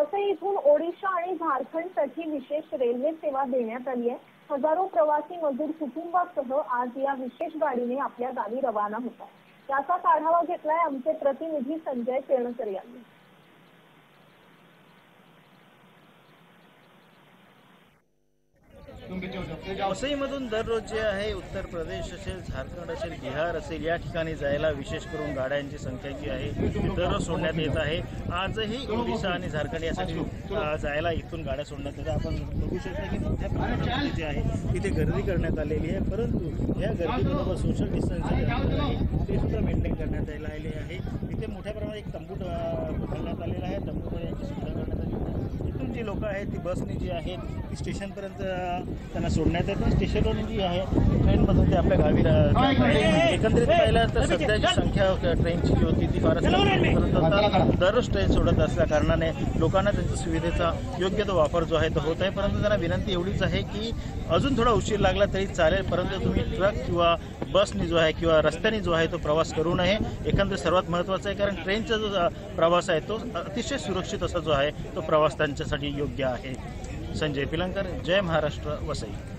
वसई इथून ओडिशा आणि झारखंडसाठी विशेष रेल्वे सेवा देण्यात आली आहे। हजारों प्रवासी मजदूर कुटुंबासह आज या विशेष गाडीने आपल्या गावी रवाना होत आहेत। याचाच आढावा घेतलाय आमचे प्रतिनिधी संजय शेलणकर यांनी। वसईमधून दररोज जे आहे उत्तर प्रदेश असेल, झारखंड असेल, बिहार असेल, या ठिकाणी जायला विशेष करून गाड्यांची संख्या जी आहे दररोज सोडण्यात येत आहे। आजही ओडिशा आणि झारखंड यासाठी जायला इथून गाड्या सोडण्यात येतात। आपण बघू शकता की मोठ्या प्रमाणात जे आहे तिथे गर्दी करण्यात आलेली आहे, परंतु या गर्दीबरोबर सोशल डिस्टन्सिंग ते सुद्धा मेंटेन करण्यात आलेले आहे। इथे मोठ्या प्रमाणात एक तंबू घालण्यात आलेला आहे, तंबूमध्ये यांची सुविधा करण्यात आली आहे। इथून जी लोक आहेत ती बसने जी आहे ती स्टेशनपर्यंत सोडण्यात येते। स्टेशनवरून जी आहे ट्रेनमधून ते आपल्या गावी एकत्रित पाहिलं तर सध्याची संख्या ट्रेनची जी होती ती फारच परंतु दररोज ट्रेन सोडत असल्या कारणाने लोकांना त्यांच्या सुविधेचा योग्य तो वापर जो आहे तो होत आहे। परंतु त्यांना विनंती एवढीच आहे की अजून थोडा उशीर लागला तरी चालेल, परंतु तुम्ही ट्रक किंवा बसने जो आहे किंवा रस्त्याने जो आहे तो प्रवास करू नये। एकंदरीत सर्वात महत्त्वाचं आहे, कारण ट्रेनचा जो प्रवास आहे तो अतिशय सुरक्षित असा जो आहे तो प्रवास त्यांच्यासाठी योग्य आहे। संजय शेलणकर, जय महाराष्ट्र, वसई।